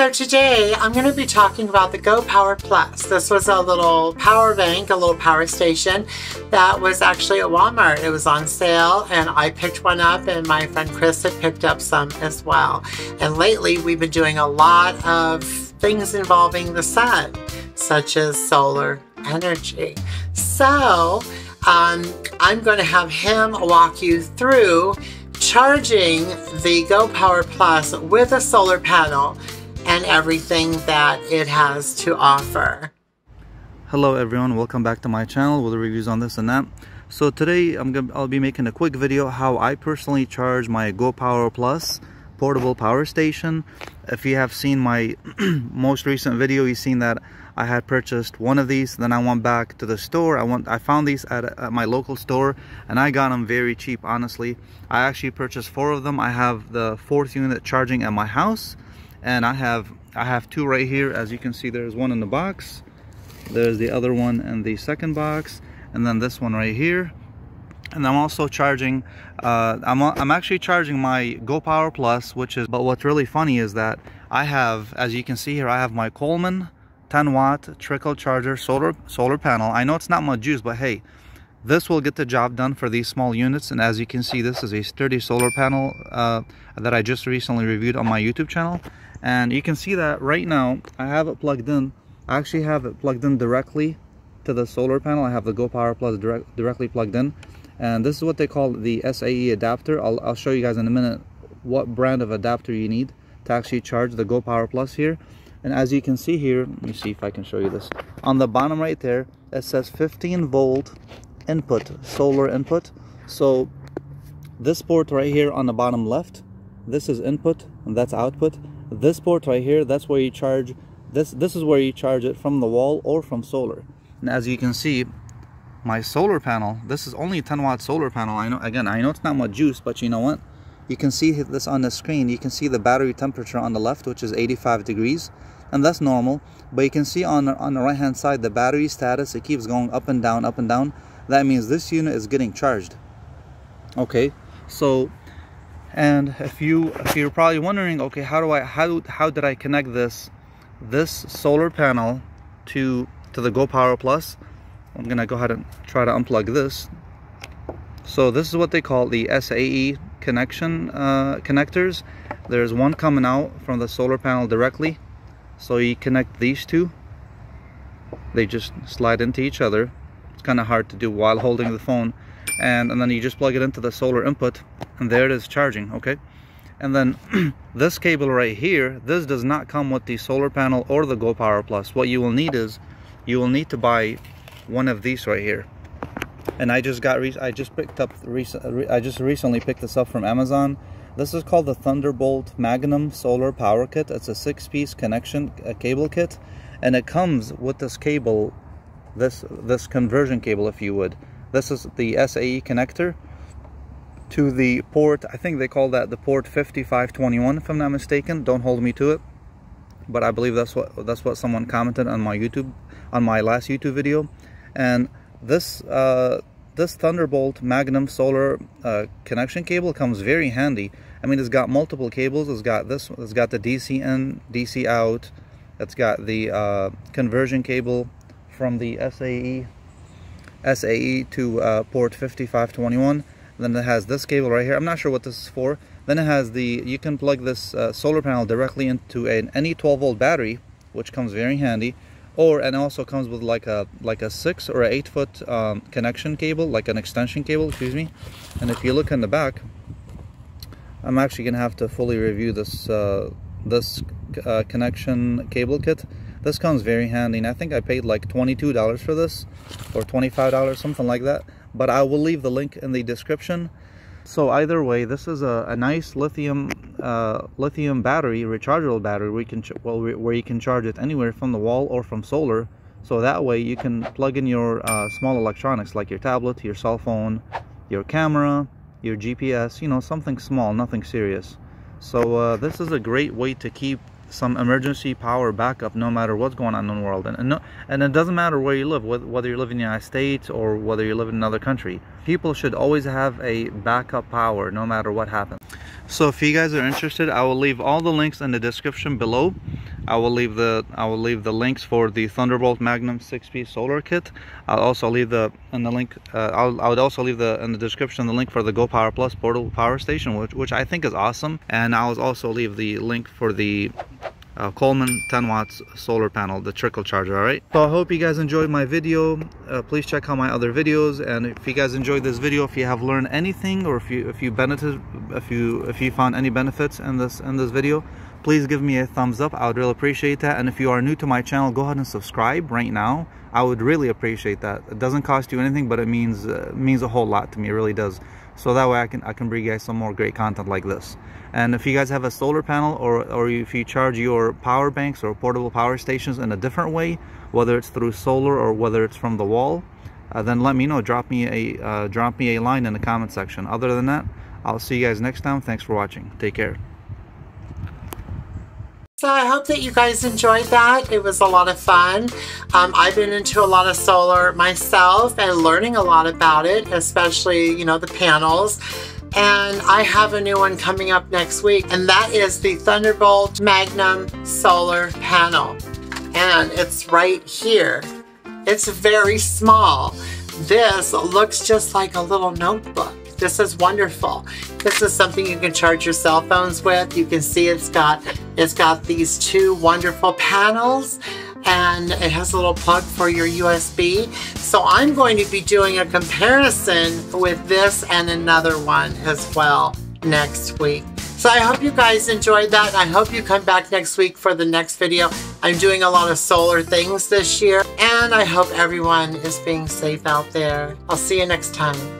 So today I'm going to be talking about the Go Power Plus. This was a little power bank, a little power station that was actually at Walmart. It was on sale and I picked one up and my friend Chris had picked up some as well. And lately we've been doing a lot of things involving the sun, such as solar energy. So I'm going to have him walk you through charging the Go Power Plus with a solar panel and everything that it has to offer. Hello everyone, welcome back to my channel with reviews on this and that. So today I'll be making a quick video how I personally charge my Go Power Plus portable power station. If you have seen my most recent video, you've seen that I had purchased one of these. Then I went back to the store. I found these at my local store and I got them very cheap, honestly. I actually purchased 4 of them. I have the 4th unit charging at my house and I have 2 right here. As you can see, there's one in the box, there's the other one in the second box, and then this one right here. And I'm also charging, I'm actually charging my Go Power Plus, but what's really funny is that I have, as you can see here, I have my Coleman 10-watt trickle charger solar panel. I know it's not much use, but hey, this will get the job done for these small units. And as you can see, this is a sturdy solar panel that I just recently reviewed on my YouTube channel. And you can see that right now, I have it plugged in. I actually have it plugged in directly to the solar panel. I have the Go Power Plus directly plugged in. And this is what they call the SAE adapter. I'll show you guys in a minute what brand of adapter you need to actually charge the Go Power Plus here. And as you can see here, let me see if I can show you this. On the bottom right there, it says 15 volt input, solar input. So this port right here on the bottom left, this is input and that's output. This port right here, that's where you charge, this is where you charge it from the wall or from solar. And as you can see, my solar panel, this is only a 10-watt solar panel. I know it's not much juice, but you know what, you can see this on the screen. You can see the battery temperature on the left, which is 85 degrees, and that's normal. But you can see on the right hand side, the battery status, it keeps going up and down, up and down. That means this unit is getting charged. Okay, so and if you're probably wondering, okay, how did I connect this solar panel to the Go Power Plus? I'm gonna go ahead and try to unplug this. So this is what they call the SAE connection connectors. There's one coming out from the solar panel directly. So you connect these two. They just slide into each other. It's kind of hard to do while holding the phone. And then you just plug it into the solar input and there it is charging, okay? And then this cable right here, this does not come with the solar panel or the Go Power Plus. What you will need is, you will need to buy one of these right here. And I just recently picked this up from Amazon. This is called the Thunderbolt Magnum solar power kit. It's a 6-piece connection cable kit, and it comes with this cable, this conversion cable, if you would. This is the SAE connector to the port, I think they call that the port 5521, if I'm not mistaken. Don't hold me to it, but I believe that's what someone commented on my YouTube, on my last YouTube video. And this Thunderbolt Magnum solar connection cable comes very handy. I mean, it's got multiple cables. It's got this. It's got the DC in, DC out. It's got the conversion cable from the SAE to port 5521. Then it has this cable right here. I'm not sure what this is for. Then it has the, you can plug this solar panel directly into any 12-volt battery, which comes very handy. And also comes with like a 6 or 8 foot connection cable, like an extension cable, excuse me. And if you look in the back, I'm actually gonna have to fully review this this connection cable kit. This comes very handy, and I think I paid like $22 for this, or $25, something like that. But I will leave the link in the description. So either way, this is a nice lithium battery, rechargeable battery, where you can charge it anywhere from the wall or from solar. So that way you can plug in your small electronics like your tablet, your cell phone, your camera, your GPS, you know, something small, nothing serious. So this is a great way to keep some emergency power backup no matter what's going on in the world. And it doesn't matter where you live, whether you live in the United States or whether you live in another country. People should always have a backup power no matter what happens. So if you guys are interested, I will leave all the links in the description below. I will leave the links for the Thunderbolt Magnum 6-piece solar kit. I'll also leave the in the description the link for the Go Power Plus portable power station, which I think is awesome. And I'll also leave the link for the Coleman 10 watts solar panel, the trickle charger. All right, so I hope you guys enjoyed my video. Please check out my other videos, and if you guys enjoyed this video, if you have learned anything, or if you found any benefits in this video, please give me a thumbs up. I would really appreciate that. And if you are new to my channel, go ahead and subscribe right now. I would really appreciate that. It doesn't cost you anything, but it means a whole lot to me. It really does. So that way I can bring you guys some more great content like this. And if you guys have a solar panel, or if you charge your power banks or portable power stations in a different way, whether it's through solar or whether it's from the wall, then let me know. Drop me a line in the comment section. Other than that, I'll see you guys next time. Thanks for watching. Take care. So I hope that you guys enjoyed that. It was a lot of fun. I've been into a lot of solar myself and learning a lot about it, especially, you know, the panels. And I have a new one coming up next week, and that is the Thunderbolt Magnum solar panel. And it's right here. It's very small. This looks just like a little notebook. This is wonderful. This is something you can charge your cell phones with. You can see it's got these two wonderful panels, and it has a little plug for your USB. So I'm going to be doing a comparison with this and another one as well next week. So I hope you guys enjoyed that. I hope you come back next week for the next video. I'm doing a lot of solar things this year, and I hope everyone is being safe out there. I'll see you next time.